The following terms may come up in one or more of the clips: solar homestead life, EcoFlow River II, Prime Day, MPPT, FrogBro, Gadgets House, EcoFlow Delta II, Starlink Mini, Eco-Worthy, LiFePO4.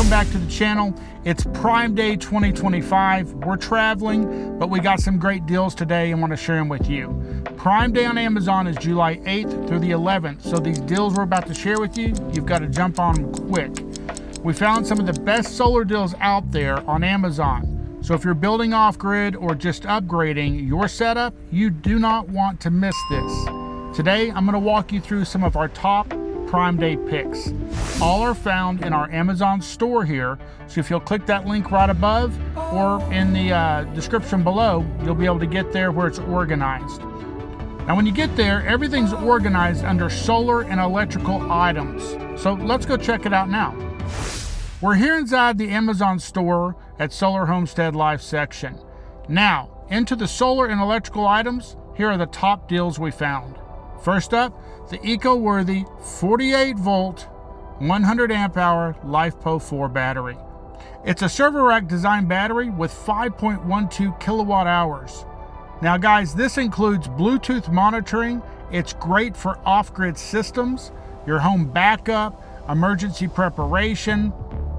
Welcome back to the channel. It's Prime Day 2025. We're traveling, but we got some great deals today and want to share them with you. Prime Day on Amazon is July 8th through the 11th, so these deals we're about to share with you, you've got to jump on them quick. We found some of the best solar deals out there on Amazon. So if you're building off-grid or just upgrading your setup, you do not want to miss this. Today, I'm going to walk you through some of our top Prime Day picks. All are found in our Amazon store here, so if you'll click that link right above or in the description below, you'll be able to get there where it's organized. Now when you get there, everything's organized under solar and electrical items. So let's go check it out now. We're here inside the Amazon store at Solar Homestead Life section. Now into the solar and electrical items, here are the top deals we found. First up, the Eco-Worthy 48-volt, 100-amp-hour LiFePO4 battery. It's a server rack design battery with 5.12 kilowatt hours. Now guys, this includes Bluetooth monitoring. It's great for off-grid systems, your home backup, emergency preparation.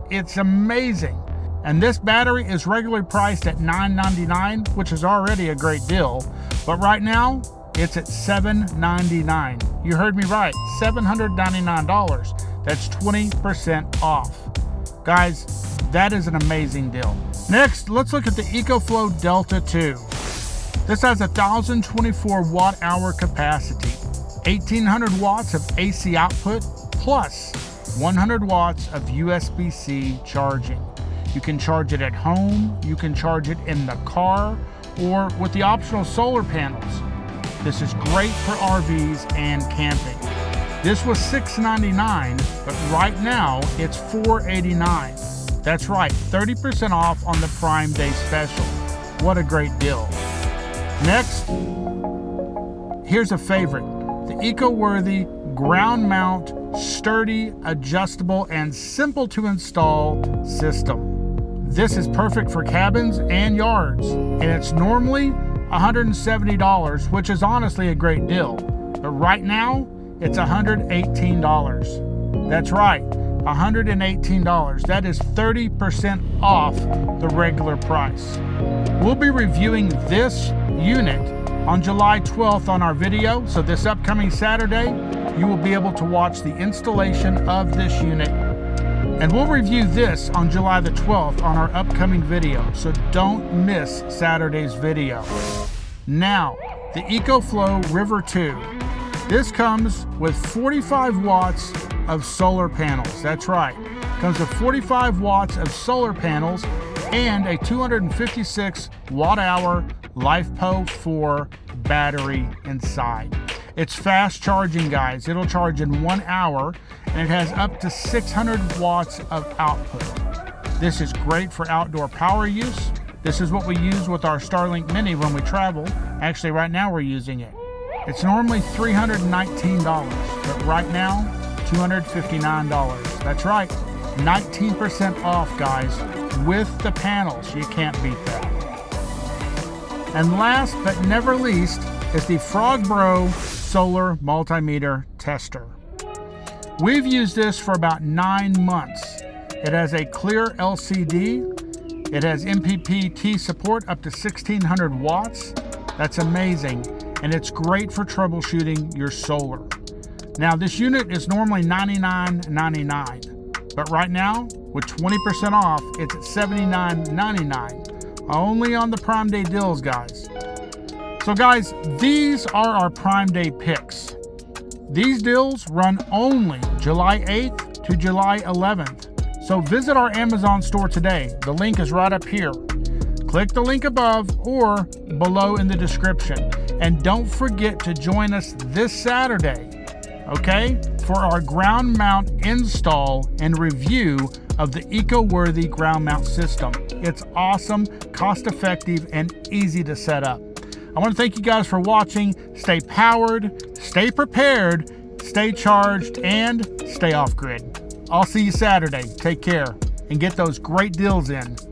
It's amazing. And this battery is regularly priced at $9.99, which is already a great deal. But right now, it's at $7.99. You heard me right, $799. That's 20% off. Guys, that is an amazing deal. Next, let's look at the EcoFlow Delta II. This has 1,024 watt-hour capacity, 1,800 watts of AC output, plus 100 watts of USB-C charging. You can charge it at home, you can charge it in the car, or with the optional solar panels. This is great for RVs and camping. This was $6.99, but right now it's $4.89. That's right, 30% off on the Prime Day special. What a great deal. Next, here's a favorite, the Eco-Worthy ground mount, sturdy, adjustable, and simple to install system. This is perfect for cabins and yards, and it's normally $170, which is honestly a great deal. But right now, it's $118. That's right, $118. That is 30% off the regular price. We'll be reviewing this unit on July 12th on our video. So this upcoming Saturday, you will be able to watch the installation of this unit. And we'll review this on July the 12th on our upcoming video, so don't miss Saturday's video. Now, the EcoFlow River II. This comes with 45 watts of solar panels. That's right, comes with 45 watts of solar panels and a 256 watt-hour LiFePO4 battery inside. It's fast charging, guys. It'll charge in 1 hour, and it has up to 600 watts of output. This is great for outdoor power use. This is what we use with our Starlink Mini when we travel. Actually, right now we're using it. It's normally $319, but right now, $259. That's right, 19% off, guys, with the panels. You can't beat that. And last but never least, is the FrogBro Solar Multimeter Tester. We've used this for about 9 months. It has a clear LCD. It has MPPT support up to 1,600 watts. That's amazing. And it's great for troubleshooting your solar. Now this unit is normally $99.99, but right now with 20% off, it's at $79.99. Only on the Prime Day deals, guys. So guys, these are our Prime Day picks. These deals run only July 8th to July 11th. So visit our Amazon store today. The link is right up here. Click the link above or below in the description. And don't forget to join us this Saturday, okay, for our ground mount install and review of the Eco-Worthy ground mount system. It's awesome, cost-effective, and easy to set up. I want to thank you guys for watching. Stay powered, stay prepared, stay charged, and stay off-grid. I'll see you Saturday. Take care, and get those great deals in.